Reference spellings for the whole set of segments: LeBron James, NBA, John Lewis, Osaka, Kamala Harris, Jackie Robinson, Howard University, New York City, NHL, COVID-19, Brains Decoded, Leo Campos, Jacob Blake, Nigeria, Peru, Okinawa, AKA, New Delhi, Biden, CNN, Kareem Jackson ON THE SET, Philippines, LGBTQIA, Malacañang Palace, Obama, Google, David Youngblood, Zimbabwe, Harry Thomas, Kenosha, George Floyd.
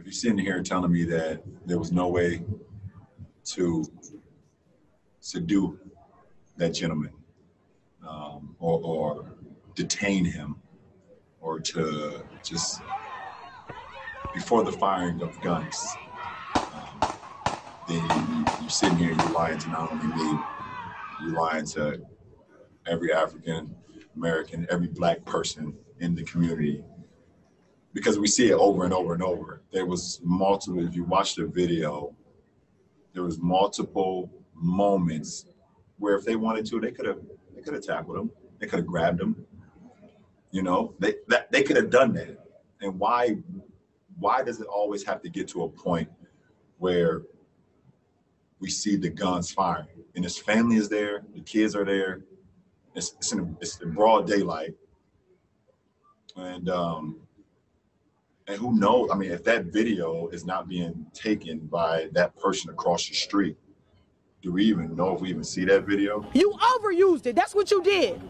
If you're sitting here telling me that there was no way to subdue that gentleman or detain him or to just before the firing of guns, then you're sitting here, you're lying to not only me, you're lying to every African American, every black person in the community, because we see it over and over and over. There was multiple, if you watch the video, there was multiple moments where if they wanted to, they could have tackled him, they could have grabbed him, you know, they could have done that. And why does it always have to get to a point where we see the guns firing and his family is there, the kids are there, it's in broad daylight, and who knows? I mean, if that video is not being taken by that person across the street, do we even know if we even see that video? You overused it. That's what you did.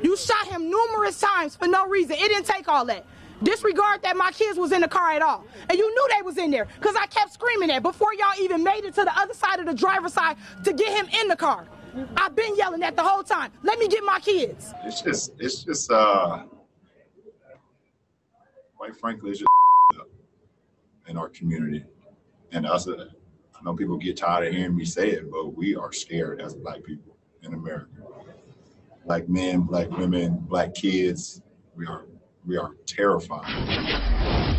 You shot him numerous times for no reason. It didn't take all that. Disregard that my kids was in the car at all. And you knew they was in there because I kept screaming that before y'all even made it to the other side of the driver's side to get him in the car. I've been yelling that the whole time. Let me get my kids. It's just quite frankly, it's just up in our community. And us, I know people get tired of hearing me say it, but we are scared as black people in America. Black men, black women, black kids, we are terrified.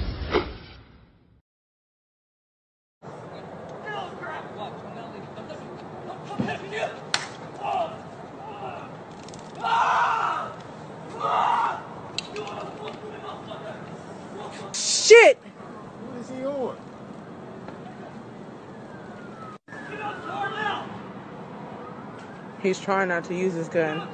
Shit! What is he on? He's trying not to use his gun.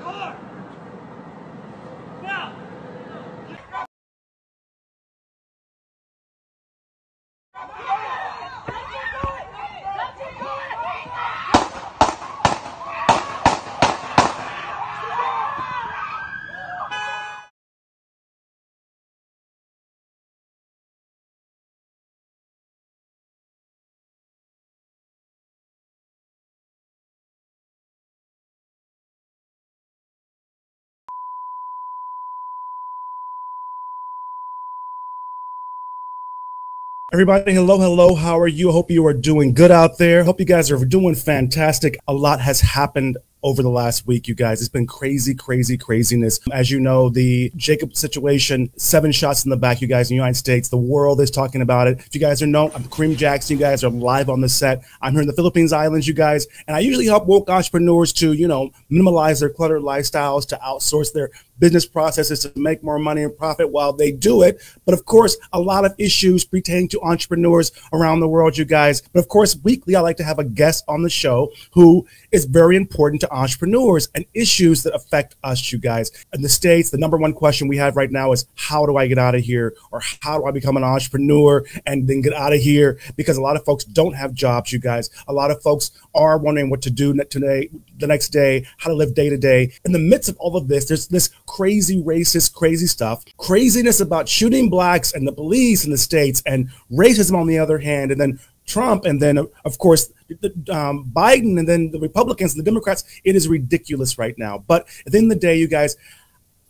Everybody, hello, hello. How are you? Hope you are doing good out there. Hope you guys are doing fantastic. A lot has happened over the last week, you guys. It's been crazy, crazy, craziness. As you know, the Jacob situation, 7 shots in the back, you guys, in the United States. The world is talking about it. If you guys are known, I'm Kareem Jackson. You guys are live on the set. I'm here in the Philippines Islands, you guys. And I usually help woke entrepreneurs to, you know, minimalize their cluttered lifestyles, to outsource their business processes, to make more money and profit while they do it. But of course, a lot of issues pertain to entrepreneurs around the world, you guys. But of course, weekly, I like to have a guest on the show who is very important to entrepreneurs and issues that affect us, you guys. In the States, the number one question we have right now is, how do I get out of here? Or how do I become an entrepreneur and then get out of here? Because a lot of folks don't have jobs, you guys. A lot of folks are wondering what to do today, the next day, how to live day to day. In the midst of all of this, there's this crazy racist, crazy stuff, craziness about shooting blacks and the police in the States, and racism on the other hand, and then Trump, and then of course Biden, and then the Republicans and the Democrats. It is ridiculous right now. But at the end of the day, you guys,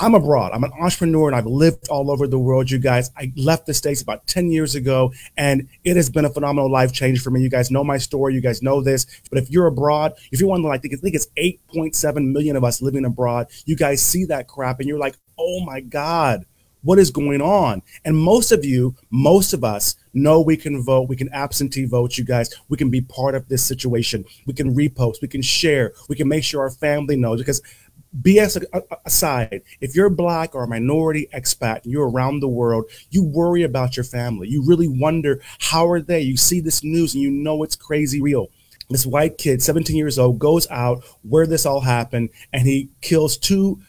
I'm abroad. I'm an entrepreneur and I've lived all over the world, you guys. I left the States about 10 years ago and it has been a phenomenal life change for me. You guys know my story. You guys know this. But if you're abroad, if you're one of, like, I think it's 8.7 million of us living abroad, you guys see that crap and you're like, oh my God, what is going on? And most of you, most of us know we can vote. We can absentee vote, you guys. We can be part of this situation. We can repost. We can share. We can make sure our family knows, because BS aside, if you're black or a minority expat and you're around the world, you worry about your family. You really wonder, how are they? You see this news and you know it's crazy real. This white kid, 17 years old, goes out where this all happened and he kills 2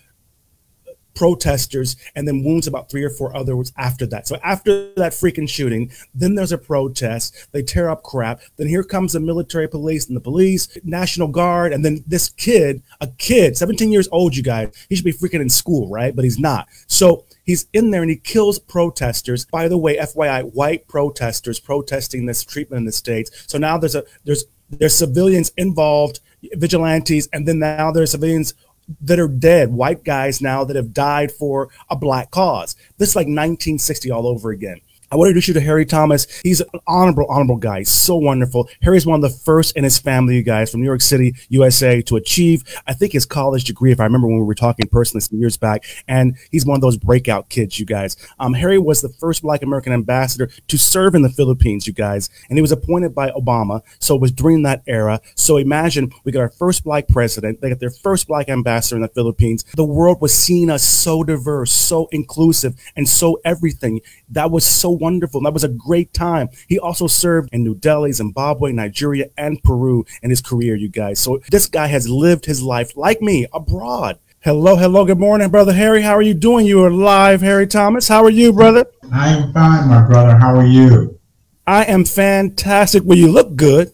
protesters and then wounds about 3 or 4 others after that. So after that freaking shooting, then there's a protest, they tear up crap, then here comes the military police and the police, National Guard, and then this kid, a kid, 17 years old, you guys, he should be freaking in school, right? But he's not. So He's in there and he kills protesters. By the way, FYI, white protesters protesting this treatment in the States. So now there's civilians involved, vigilantes, and then now there's civilians that are dead, white guys now that have died for a black cause. This is like 1960 all over again. I want to introduce you to Harry Thomas. He's an honorable guy. He's so wonderful. Harry's one of the first in his family, you guys, from New York City, USA, to achieve, I think, his college degree, if I remember when we were talking personally some years back. And he's one of those breakout kids, you guys. Harry was the first Black American ambassador to serve in the Philippines, you guys. And he was appointed by Obama. So it was during that era. So imagine we got our first Black president. They got their first Black ambassador in the Philippines. The world was seeing us so diverse, so inclusive, and so everything. That was so wonderful. And that was a great time. He also served in New Delhi, Zimbabwe, Nigeria, and Peru in his career, you guys. So this guy has lived his life, like me, abroad. Hello, hello. Good morning, Brother Harry. How are you doing? You are live, Harry Thomas. How are you, brother? I am fine, my brother. How are you? I am fantastic. Well, you look good.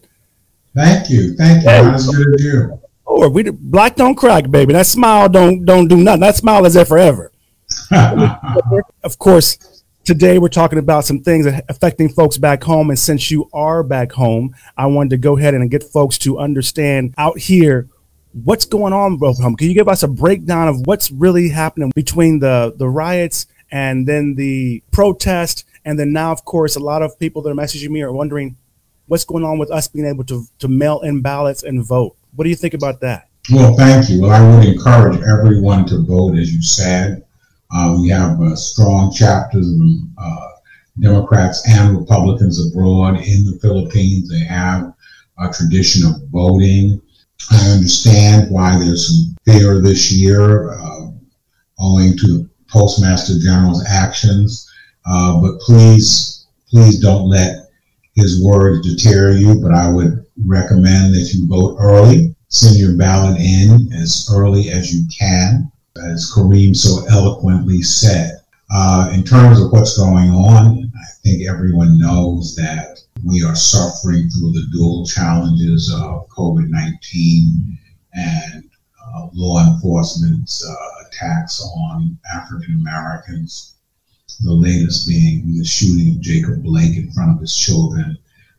Thank you. Thank you. How good as you? Oh, we black don't crack, baby. That smile don't do nothing. That smile is there forever. Of course. Today, we're talking about some things affecting folks back home. And since you are back home, I wanted to go ahead and get folks to understand out here what's going on back home. Can you give us a breakdown of what's really happening between the riots and then the protest? And then now, of course, a lot of people that are messaging me are wondering what's going on with us being able to mail in ballots and vote. What do you think about that? Well, thank you. Well, I would encourage everyone to vote, as you said. We have strong chapters of Democrats and Republicans abroad in the Philippines. They have a tradition of voting. I understand why there's some fear this year owing to the Postmaster General's actions, but please don't let his words deter you, but I would recommend that you vote early. Send your ballot in as early as you can. As Kareem so eloquently said. In terms of what's going on, I think everyone knows that we are suffering through the dual challenges of COVID-19 and law enforcement's attacks on African Americans, the latest being the shooting of Jacob Blake in front of his children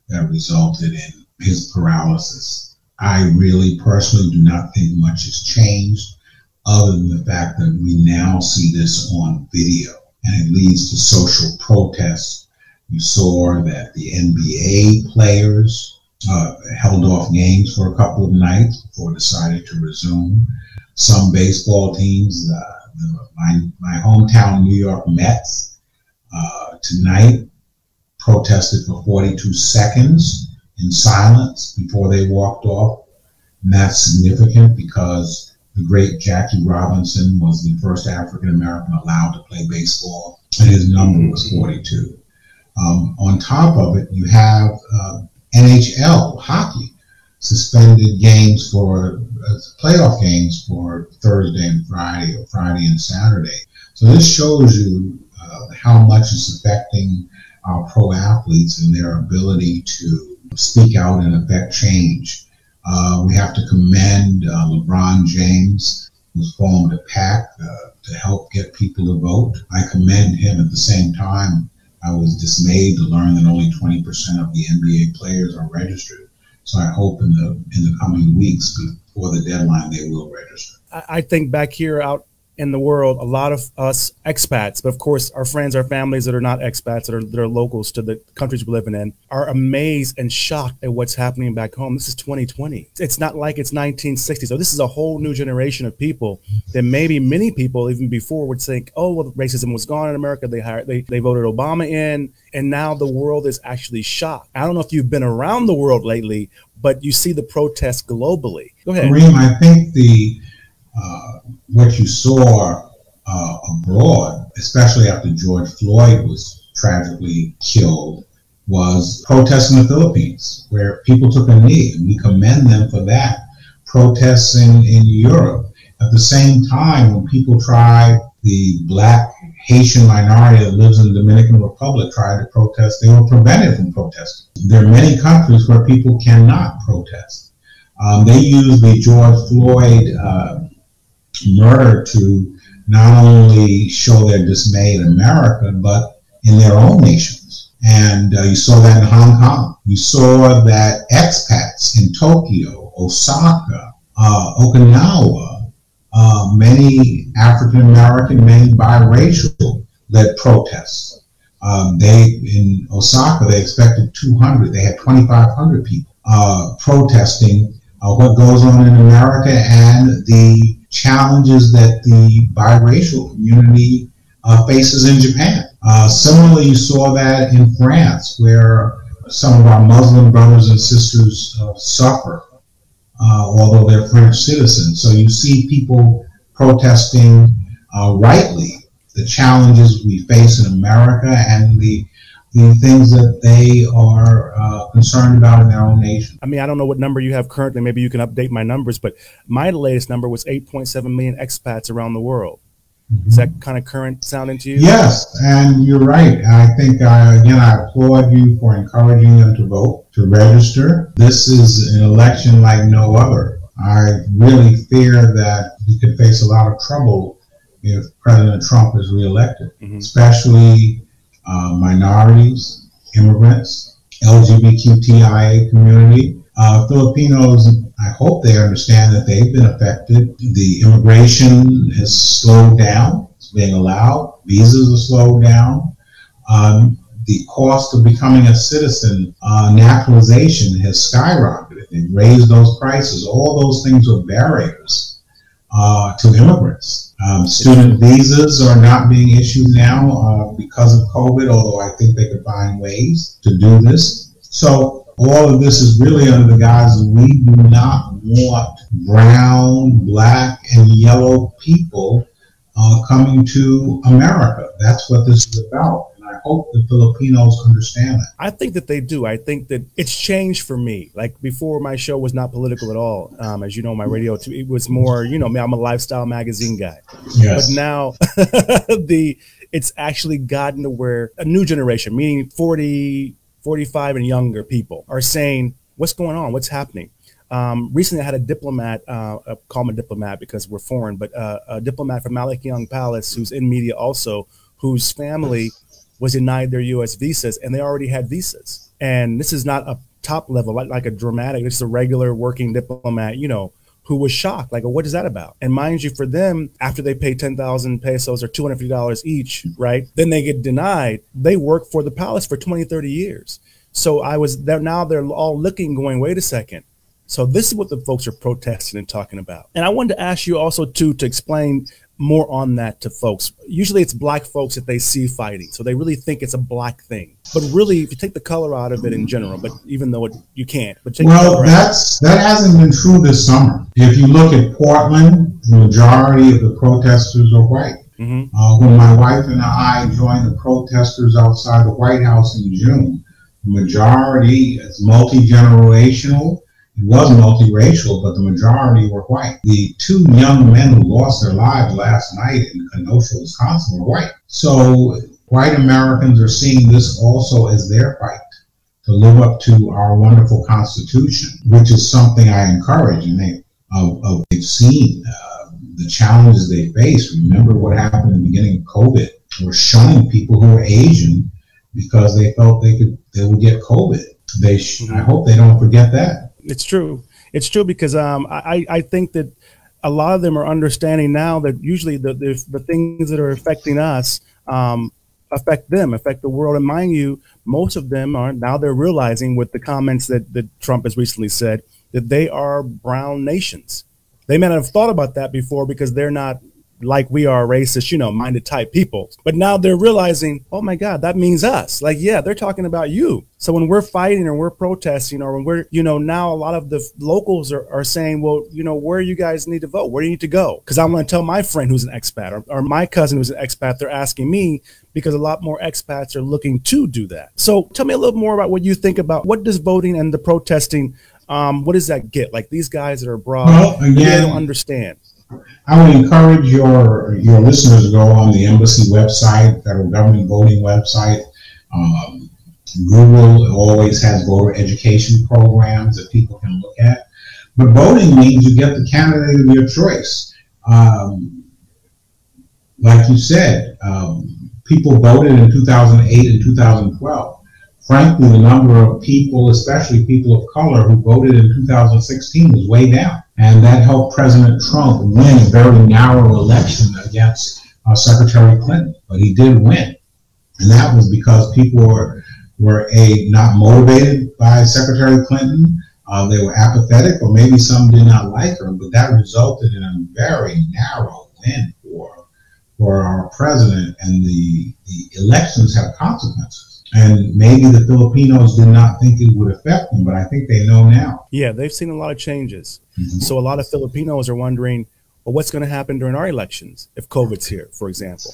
that resulted in his paralysis. I really personally do not think much has changed, other than the fact that we now see this on video, and it leads to social protests. You saw that the NBA players held off games for a couple of nights before decided to resume. Some baseball teams, my hometown New York Mets, tonight protested for 42 seconds in silence before they walked off. And that's significant because the great Jackie Robinson was the first African-American allowed to play baseball, and his number was 42. On top of it, you have NHL hockey suspended games for playoff games for Thursday and Friday, or Friday and Saturday. So this shows you how much it's affecting our pro athletes and their ability to speak out and affect change. We have to commend LeBron James, who's formed a PAC to help get people to vote. I commend him. At the same time, I was dismayed to learn that only 20% of the NBA players are registered. So I hope in the coming weeks, before the deadline, they will register. I think back here out in the world, a lot of us expats, but of course our friends, our families that are not expats, that are locals to the countries we're living in, are amazed and shocked at what's happening back home. This is 2020. It's not like it's 1960. So this is a whole new generation of people that maybe many people even before would think, oh, well, racism was gone in America. They voted Obama in, and now the world is actually shocked. I don't know if you've been around the world lately, but you see the protests globally. Go ahead. Kareem, I think what you saw abroad, especially after George Floyd was tragically killed, was protests in the Philippines where people took a knee, and we commend them for that. Protests in Europe. At the same time, when people tried, the black Haitian minority that lives in the Dominican Republic tried to protest, they were prevented from protesting. There are many countries where people cannot protest. They use the George Floyd murder to not only show their dismay in America, but in their own nations. And you saw that in Hong Kong. You saw that expats in Tokyo, Osaka, Okinawa, many African-American, many biracial led protests. In Osaka, they expected 200. They had 2,500 people protesting what goes on in America and the challenges that the biracial community faces in Japan. Similarly, you saw that in France, where some of our Muslim brothers and sisters suffer, although they're French citizens. So you see people protesting rightly the challenges we face in America and the things that they are concerned about in their own nation. I mean, I don't know what number you have currently. Maybe you can update my numbers, but my latest number was 8.7 million expats around the world. Mm-hmm. Is that kind of current sounding to you? Yes, and you're right. I think, again, I applaud you for encouraging them to vote, to register. This is an election like no other. I really fear that we could face a lot of trouble if President Trump is reelected, mm-hmm. especially minorities, immigrants, LGBTQIA community, Filipinos. I hope they understand that they've been affected. The immigration has slowed down. It's being allowed. Visas are slowed down. The cost of becoming a citizen, naturalization has skyrocketed and raised those prices. All those things are barriers to immigrants. Student visas are not being issued now because of COVID, although I think they could find ways to do this. So all of this is really under the guise that we do not want brown, black, and yellow people coming to America. That's what this is about. And I hope the Filipinos understand that. I think that they do. I think that it's changed for me. Like before, my show was not political at all. As you know, my radio, it was more, you know, I'm a lifestyle magazine guy. Yes. But now it's actually gotten to where a new generation, meaning 40, 45 and younger people are saying, what's going on? What's happening? Recently, I had a diplomat, call him a diplomat because we're foreign, but a diplomat from Malacañang Palace, who's in media also, whose family was denied their U.S. visas, and they already had visas. And this is not a top level, like a dramatic, this is a regular working diplomat, you know, who was shocked, like, what is that about? And mind you, for them, after they pay 10,000 pesos or $250 each, right, then they get denied. They work for the palace for 20, 30 years. So I was there, now they're all looking, going, wait a second. So this is what the folks are protesting and talking about. And I wanted to ask you also, too, to explain more on that to folks. Usually it's black folks that they see fighting, so they really think it's a black thing. But really, if you take the color out of it in general, but even though you can't. But take well, that hasn't been true this summer. If you look at Portland, the majority of the protesters are white. Mm-hmm. When my wife and I joined the protesters outside the White House in June, the majority is multi-generational. It was multiracial, but the majority were white. The two young men who lost their lives last night in Kenosha, Wisconsin, were white. So white Americans are seeing this also as their fight to live up to our wonderful Constitution, which is something I encourage. And they've seen the challenges they face. Remember what happened in the beginning of COVID? We're shunning people who were Asian because they felt they would get COVID. I hope they don't forget that. It's true. It's true because I think that a lot of them are understanding now that usually the things that are affecting us affect them, affect the world. And mind you, most of them are now they're realizing with the comments that Trump has recently said that they are brown nations. They may not have thought about that before because they're not like we are racist, you know, minded type people. But now they're realizing, oh, my God, that means us. Like, yeah, they're talking about you. So when we're fighting or we're protesting or when we're, you know, now a lot of the locals are saying, well, you know, where you guys need to vote? Where do you need to go? Because I'm going to tell my friend who's an expat or my cousin who's an expat. They're asking me because a lot more expats are looking to do that. So tell me a little more about what you think about what does voting and the protesting, what does that get? Like these guys that are abroad, they don't understand. I would encourage your listeners to go on the embassy website, federal government voting website. Google always has voter education programs that people can look at. But voting means you get the candidate of your choice. Like you said, people voted in 2008 and 2012. Frankly, the number of people, especially people of color, who voted in 2016 was way down. And that helped President Trump win a very narrow election against Secretary Clinton. But he did win. And that was because people were not motivated by Secretary Clinton. They were apathetic, or maybe some did not like her. But that resulted in a very narrow win for our president. And the elections have consequences. And maybe the Filipinos did not think it would affect them, but I think they know now. Yeah, they've seen a lot of changes. Mm-hmm. So a lot of Filipinos are wondering, well, what's going to happen during our elections if COVID's here, for example?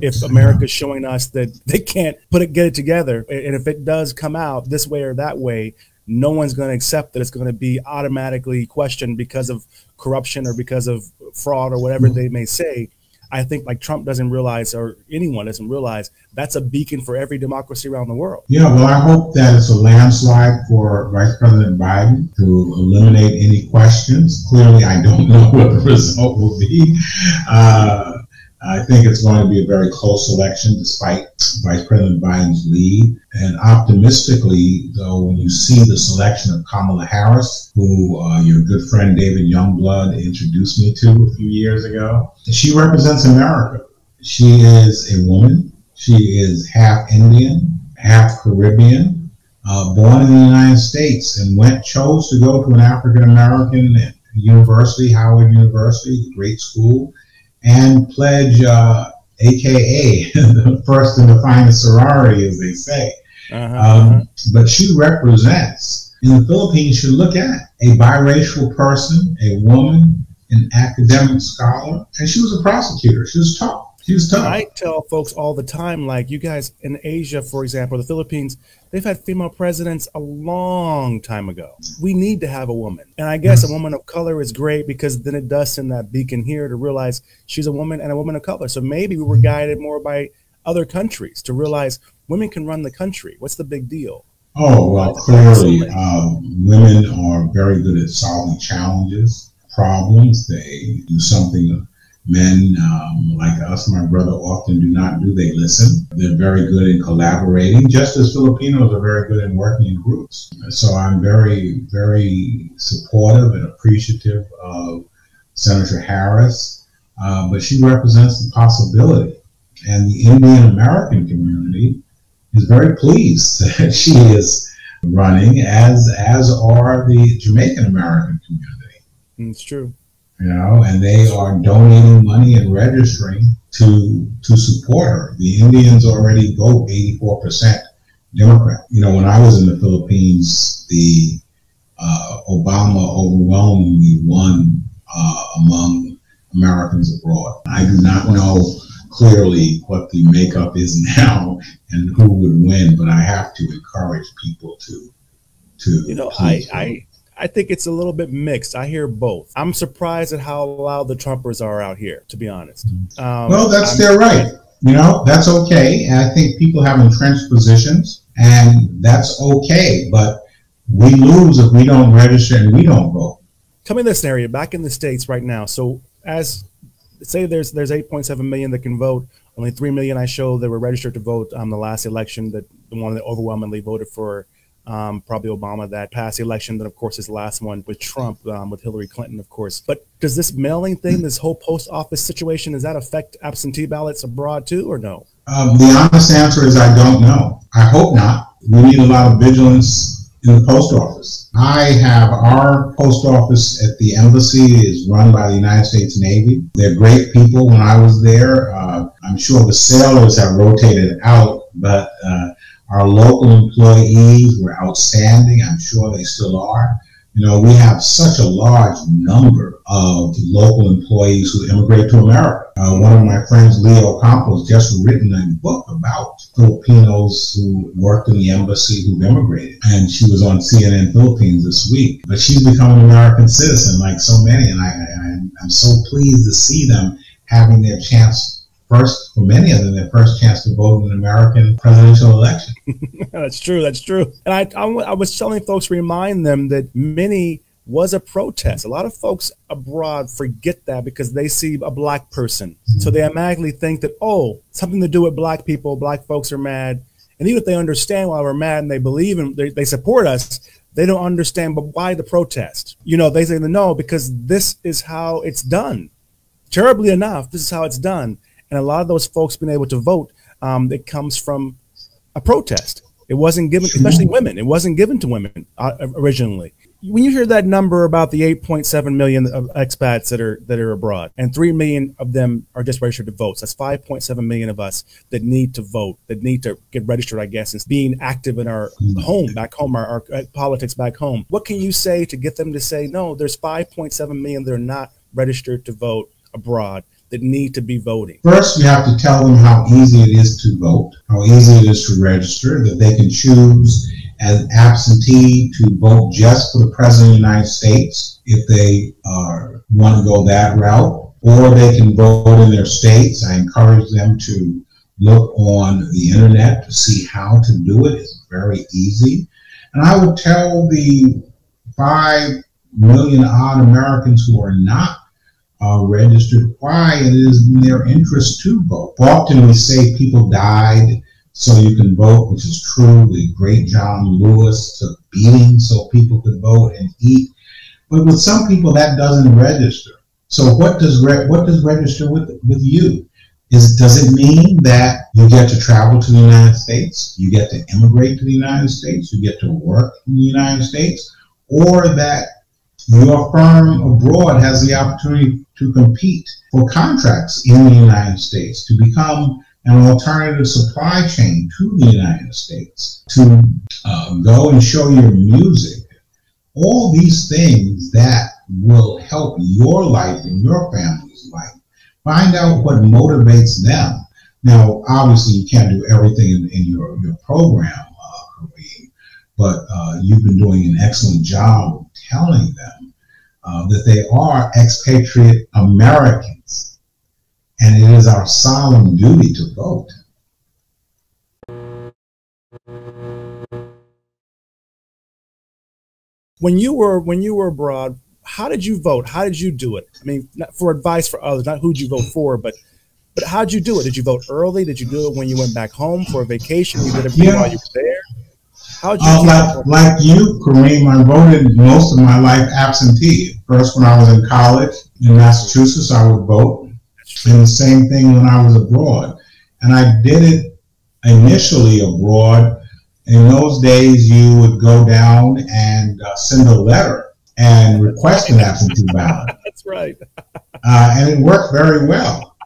If America's showing us that they can't get it together, and if it does come out this way or that way, no one's going to accept that it's going to be automatically questioned because of corruption or because of fraud or whatever they may say. I think like Trump doesn't realize, or anyone doesn't realize, that's a beacon for every democracy around the world. Yeah, well, I hope that it's a landslide for Vice President Biden to eliminate any questions. Clearly, I don't know what the result will be. I think it's going to be a very close election despite Vice President Biden's lead. And optimistically, though, when you see the selection of Kamala Harris, who your good friend David Youngblood introduced me to a few years ago, she represents America. She is a woman. She is half Indian, half Caribbean, born in the United States, and chose to go to an African-American university, Howard University, a great school, and pledge, AKA, the first and the finest sorority, as they say. But she represents, in the Philippines, you look at a biracial person, a woman, an academic scholar, and she was a prosecutor. She was tough. She was tough. I tell folks all the time, like, you guys in Asia, for example, the Philippines, they've had female presidents a long time ago. We need to have a woman. And I guess a woman of color is great because then it does send that beacon here to realize she's a woman and a woman of color. So maybe we were guided more by other countries to realize women can run the country. What's the big deal? Oh, well, clearly women are very good at solving challenges, problems. They do something men like us, my brother, often do not do. They listen. They're very good in collaborating, just as Filipinos are very good in working in groups. So I'm very, very supportive and appreciative of Senator Harris, but she represents the possibility. And the Indian-American community is very pleased that she is running, as are the Jamaican-American community. It's true. You know, and they are donating money and registering to support her. The Indians already vote 84% Democrat. You know, when I was in the Philippines, the Obama overwhelmingly won among Americans abroad. I do not know clearly what the makeup is now and who would win, but I have to encourage people I think it's a little bit mixed. I hear both. I'm surprised at how loud the Trumpers are out here, to be honest. Well, that's their right. You know, that's okay. And I think people have entrenched positions, and that's okay. But we lose if we don't register and we don't vote. Coming to this scenario, back in the States right now, so as say there's 8.7 million that can vote, only 3 million I show that were registered to vote on the last election, that the one that overwhelmingly voted for probably Obama, that past election, then of course his last one with Trump, with Hillary Clinton, of course. But does this mailing thing, this whole post office situation, does that affect absentee ballots abroad too, or no? The honest answer is I don't know. I hope not. We need a lot of vigilance in the post office. I have our post office at the embassy is run by the United States Navy. They're great people. When I was there, I'm sure the sailors have rotated out, but our local employees were outstanding. I'm sure they still are. You know, we have such a large number of local employees who immigrate to America. One of my friends, Leo Campos, just written a book about Filipinos who worked in the embassy who've immigrated. And she was on CNN Philippines this week. But she's become an American citizen like so many. And I'm so pleased to see them having their chance. First, for many of them, their first chance to vote in an American presidential election. That's true. That's true. And I was telling folks, remind them that many was a protest. A lot of folks abroad forget that because they see a black person. So they automatically think that, oh, something to do with black people, black folks are mad. And even if they understand why we're mad and they believe and they support us, they don't understand, but why the protest? You know, they say, no, because this is how it's done. Terribly enough, this is how it's done. And a lot of those folks being able to vote, it comes from a protest. It wasn't given, especially women, it wasn't given to women originally. When you hear that number about the 8.7 million of expats that are abroad, and 3 million of them are just registered to vote. So that's 5.7 million of us that need to vote, that need to get registered, I guess, is being active in our home, back home, our politics back home. What can you say to get them to say, no, there's 5.7 million that are not registered to vote abroad that need to be voting? First, we have to tell them how easy it is to vote, how easy it is to register, that they can choose an absentee to vote just for the President of the United States if they want to go that route, or they can vote in their states. I encourage them to look on the internet to see how to do it. It's very easy. And I would tell the 5 million odd Americans who are not registered why it is in their interest to vote. Often we say people died so you can vote, which is true. The great John Lewis took beating so people could vote and eat. But with some people, that doesn't register. So what does register with you? Does it mean that you get to travel to the United States, you get to immigrate to the United States, you get to work in the United States, or that your firm abroad has the opportunity to compete for contracts in the United States, to become an alternative supply chain to the United States, to go and show your music? All these things that will help your life and your family's life. Find out what motivates them. Now, obviously, you can't do everything in your program, Kareem, but you've been doing an excellent job of telling them that they are expatriate Americans. And it is our solemn duty to vote. When you were abroad, how did you vote? How did you do it? I mean, not for advice for others, not who'd you vote for, but how did you do it? Did you vote early? Did you do it when you went back home for a vacation? You did it while you were there? How'd you like you, Kareem, I voted most of my life absentee. First, when I was in college in Massachusetts, I would vote. And the same thing when I was abroad. And I did it initially abroad. In those days, you would go down and send a letter and request an absentee ballot. That's right. And it worked very well.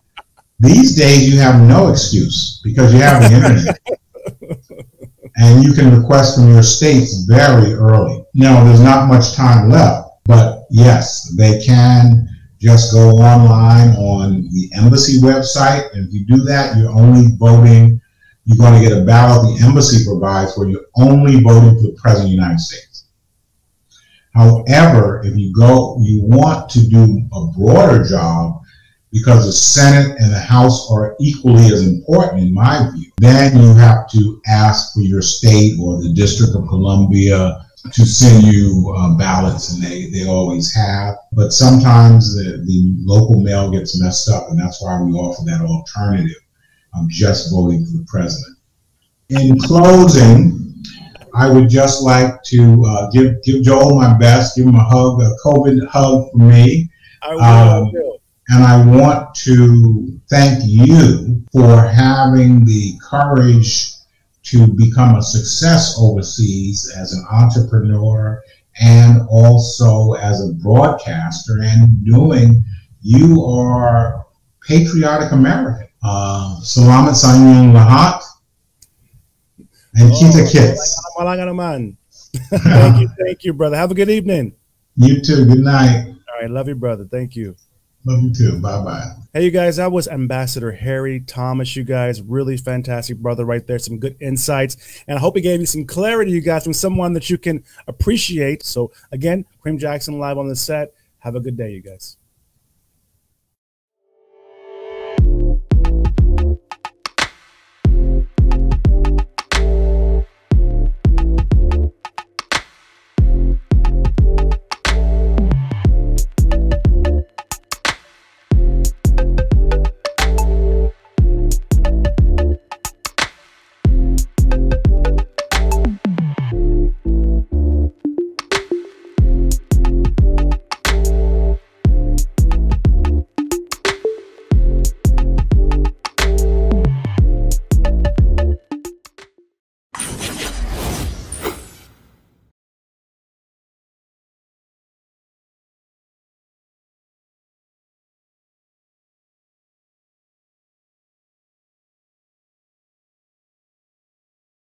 These days, you have no excuse because you have the internet. And you can request from your states very early. Now, there's not much time left, but yes, they can. Just go online on the embassy website, and if you do that, you're only voting, you're going to get a ballot the embassy provides where you're only voting for the President of the United States. However, if you go, you want to do a broader job because the Senate and the House are equally as important in my view, then you have to ask for your state or the District of Columbia to send you ballots, and they always have. But sometimes the local mail gets messed up, and that's why we offer that alternative of just voting for the President. In closing, I would just like to give Joel my best, give him a hug, a COVID hug for me. And I want to thank you for having the courage to become a success overseas as an entrepreneur and also as a broadcaster, and doing, you are patriotic American. Salamat sa inyong lahat. And kita kits. Thank you, brother. Have a good evening. You too. Good night. All right. Love you, brother. Thank you. Love you too. Bye-bye. Hey, you guys, that was Ambassador Harry Thomas, you guys. Really fantastic brother right there. Some good insights. And I hope he gave you some clarity, you guys, from someone that you can appreciate. So, again, Kareem Jackson live on the set. Have a good day, you guys.